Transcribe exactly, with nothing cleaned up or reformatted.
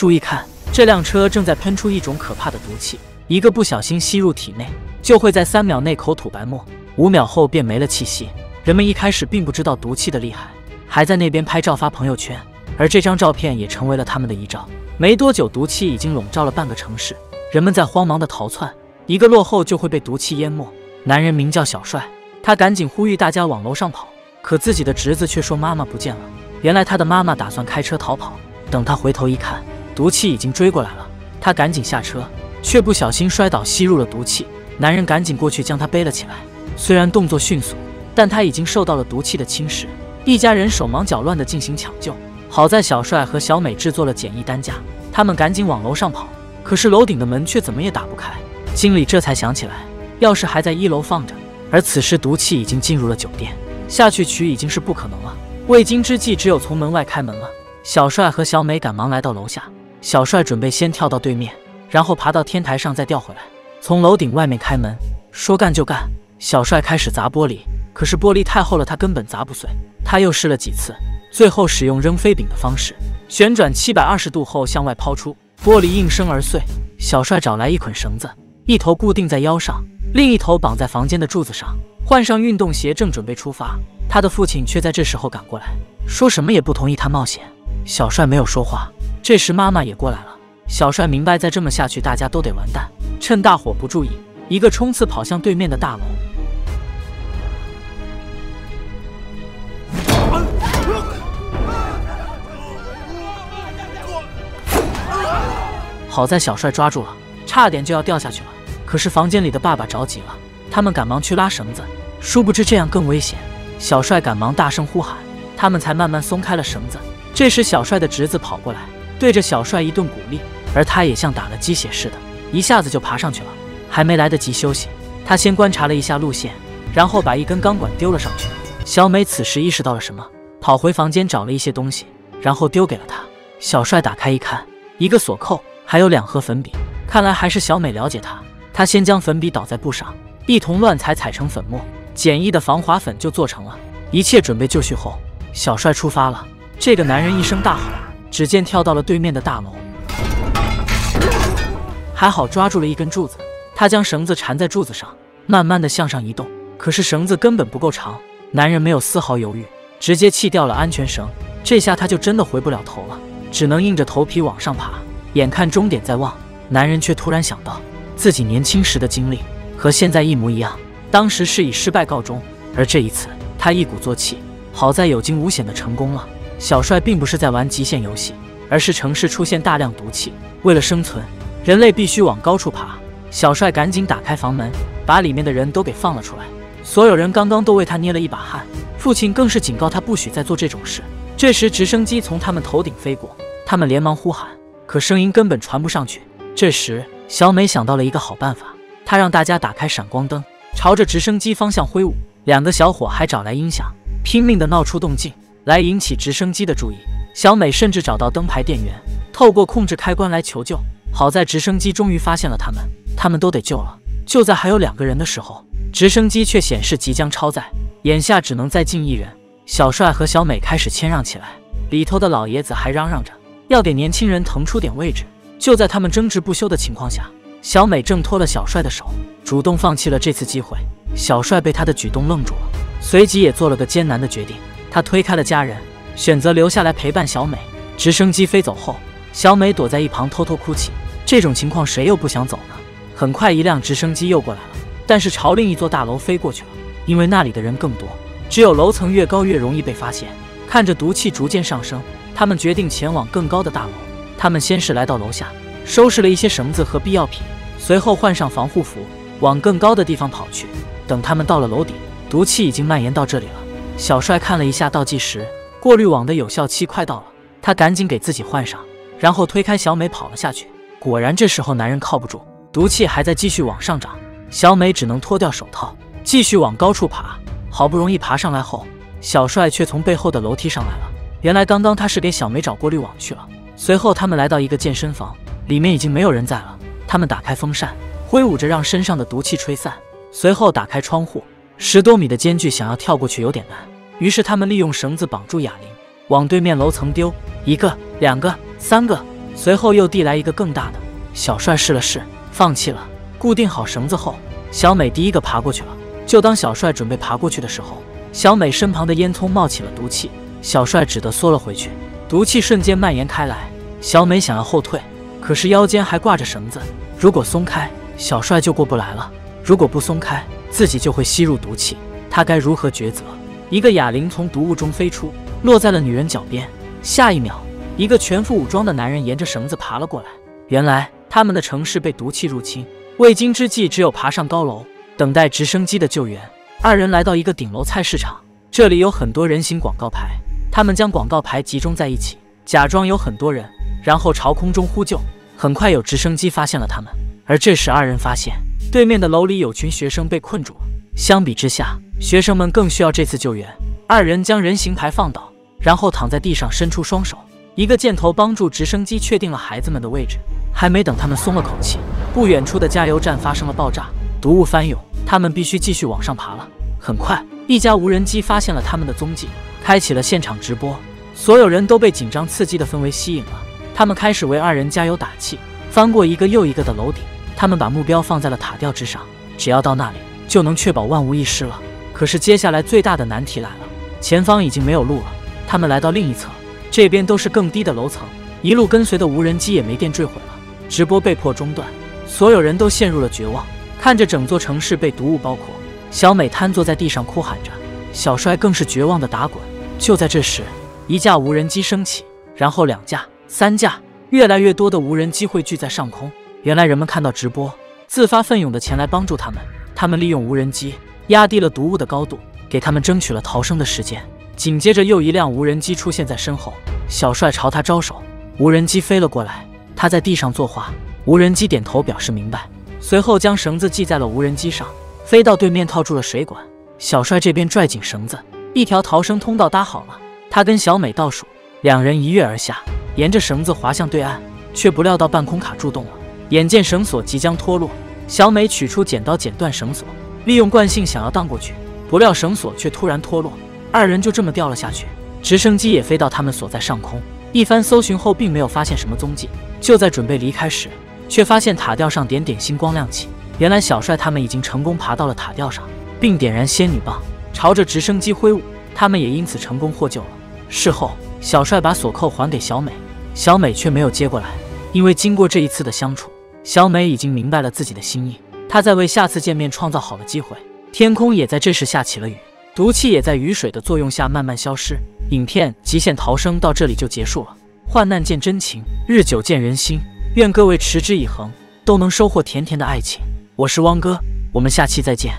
注意看，这辆车正在喷出一种可怕的毒气，一个不小心吸入体内，就会在三秒内口吐白沫，五秒后便没了气息。人们一开始并不知道毒气的厉害，还在那边拍照发朋友圈，而这张照片也成为了他们的遗照。没多久，毒气已经笼罩了半个城市，人们在慌忙的逃窜，一个落后就会被毒气淹没。男人名叫小帅，他赶紧呼吁大家往楼上跑，可自己的侄子却说妈妈不见了。原来他的妈妈打算开车逃跑，等他回头一看，毒气已经追过来了。他赶紧下车，却不小心摔倒，吸入了毒气。男人赶紧过去将他背了起来，虽然动作迅速，但他已经受到了毒气的侵蚀。一家人手忙脚乱地进行抢救，好在小帅和小美制作了简易担架，他们赶紧往楼上跑，可是楼顶的门却怎么也打不开。经理这才想起来，钥匙还在一楼放着，而此时毒气已经进入了酒店，下去取已经是不可能了。未经之计，只有从门外开门了。小帅和小美赶忙来到楼下，小帅准备先跳到对面，然后爬到天台上再掉回来，从楼顶外面开门。说干就干，小帅开始砸玻璃，可是玻璃太厚了，他根本砸不碎。他又试了几次，最后使用扔飞饼的方式，旋转七百二十度后向外抛出，玻璃应声而碎。小帅找来一捆绳子，一头固定在腰上，另一头绑在房间的柱子上，换上运动鞋正准备出发。他的父亲却在这时候赶过来，说什么也不同意他冒险。小帅没有说话。这时妈妈也过来了，小帅明白再这么下去大家都得完蛋，趁大伙不注意，一个冲刺跑向对面的大楼。好在小帅抓住了，差点就要掉下去了。可是房间里的爸爸着急了，他们赶忙去拉绳子，殊不知这样更危险。小帅赶忙大声呼喊，他们才慢慢松开了绳子。这时小帅的侄子跑过来，对着小帅一顿鼓励，而他也像打了鸡血似的，一下子就爬上去了。还没来得及休息，他先观察了一下路线，然后把一根钢管丢了上去。小美此时意识到了什么，跑回房间找了一些东西，然后丢给了他。小帅打开一看，一个锁扣，还有两盒粉笔。看来还是小美了解他，他先将粉笔倒在布上，一同乱踩踩成粉末，简易的防滑粉就做成了。一切准备就绪后，小帅出发了。这个男人一声大吼，只见跳到了对面的大楼，还好抓住了一根柱子。他将绳子缠在柱子上，慢慢的向上移动，可是绳子根本不够长。男人没有丝毫犹豫，直接弃掉了安全绳。这下他就真的回不了头了，只能硬着头皮往上爬。眼看终点在望，男人却突然想到自己年轻时的经历和现在一模一样，当时是以失败告终，而这一次他一鼓作气，好在有惊无险的成功了。小帅并不是在玩极限游戏，而是城市出现大量毒气，为了生存，人类必须往高处爬。小帅赶紧打开房门，把里面的人都给放了出来。所有人刚刚都为他捏了一把汗，父亲更是警告他不许再做这种事。这时直升机从他们头顶飞过，他们连忙呼喊，可声音根本传不上去。这时小美想到了一个好办法，她让大家打开闪光灯，朝着直升机方向挥舞。两个小伙还找来音响，拼命的闹出动静来引起直升机的注意。小美甚至找到灯牌店员，透过控制开关来求救。好在直升机终于发现了他们，他们都得救了。就在还有两个人的时候，直升机却显示即将超载，眼下只能再进一人。小帅和小美开始谦让起来，里头的老爷子还嚷嚷着要给年轻人腾出点位置。就在他们争执不休的情况下，小美挣脱了小帅的手，主动放弃了这次机会。小帅被他的举动愣住了，随即也做了个艰难的决定，他推开了家人，选择留下来陪伴小美。直升机飞走后，小美躲在一旁偷偷哭泣，这种情况谁又不想走呢？很快一辆直升机又过来了，但是朝另一座大楼飞过去了，因为那里的人更多，只有楼层越高越容易被发现。看着毒气逐渐上升，他们决定前往更高的大楼。他们先是来到楼下，收拾了一些绳子和必要品，随后换上防护服，往更高的地方跑去。等他们到了楼顶，毒气已经蔓延到这里了。小帅看了一下倒计时，过滤网的有效期快到了，他赶紧给自己换上，然后推开小美跑了下去。果然这时候男人靠不住，毒气还在继续往上涨，小美只能脱掉手套，继续往高处爬。好不容易爬上来后，小帅却从背后的楼梯上来了。原来刚刚他是给小美找过滤网去了。随后他们来到一个健身房，里面已经没有人在了。他们打开风扇，挥舞着让身上的毒气吹散，随后打开窗户。十多米的间距想要跳过去有点难，于是他们利用绳子绑住哑铃，往对面楼层丢。一个两个三个，随后又递来一个更大的。小帅试了试，放弃了。固定好绳子后，小美第一个爬过去了。就当小帅准备爬过去的时候，小美身旁的烟囱冒起了毒气，小帅只得缩了回去。毒气瞬间蔓延开来，小美想要后退，可是腰间还挂着绳子，如果松开，小帅就过不来了；如果不松开，自己就会吸入毒气。他该如何抉择？一个哑铃从毒雾中飞出，落在了女人脚边。下一秒，一个全副武装的男人沿着绳子爬了过来。原来他们的城市被毒气入侵，未经之计只有爬上高楼，等待直升机的救援。二人来到一个顶楼菜市场，这里有很多人形广告牌，他们将广告牌集中在一起，假装有很多人，然后朝空中呼救。很快有直升机发现了他们，而这时二人发现对面的楼里有群学生被困住。相比之下，学生们更需要这次救援。二人将人形牌放倒，然后躺在地上伸出双手，一个箭头帮助直升机确定了孩子们的位置。还没等他们松了口气，不远处的加油站发生了爆炸，毒雾翻涌，他们必须继续往上爬了。很快，一架无人机发现了他们的踪迹，开启了现场直播。所有人都被紧张刺激的氛围吸引了，他们开始为二人加油打气。翻过一个又一个的楼顶，他们把目标放在了塔吊之上，只要到那里，就能确保万无一失了。可是接下来最大的难题来了，前方已经没有路了。他们来到另一侧，这边都是更低的楼层，一路跟随的无人机也没电坠毁了，直播被迫中断，所有人都陷入了绝望，看着整座城市被毒雾包裹。小美瘫坐在地上哭喊着，小帅更是绝望的打滚。就在这时，一架无人机升起，然后两架、三架，越来越多的无人机汇聚在上空。原来人们看到直播，自发奋勇的前来帮助他们。他们利用无人机压低了毒雾的高度，给他们争取了逃生的时间。紧接着又一辆无人机出现在身后，小帅朝他招手，无人机飞了过来。他在地上作画，无人机点头表示明白，随后将绳子系在了无人机上，飞到对面套住了水管。小帅这边拽紧绳子，一条逃生通道搭好了。他跟小美倒数，两人一跃而下，沿着绳子滑向对岸，却不料到半空卡住洞了。眼见绳索即将脱落，小美取出剪刀剪断绳索，利用惯性想要荡过去，不料绳索却突然脱落，二人就这么掉了下去。直升机也飞到他们所在上空，一番搜寻后并没有发现什么踪迹。就在准备离开时，却发现塔吊上点点星光亮起，原来小帅他们已经成功爬到了塔吊上，并点燃仙女棒朝着直升机挥舞，他们也因此成功获救了。事后小帅把锁扣还给小美，小美却没有接过来，因为经过这一次的相处，小美已经明白了自己的心意，她在为下次见面创造好了机会。天空也在这时下起了雨，毒气也在雨水的作用下慢慢消失。影片《极限逃生》到这里就结束了。患难见真情，日久见人心。愿各位持之以恒，都能收获甜甜的爱情。我是汪哥，我们下期再见。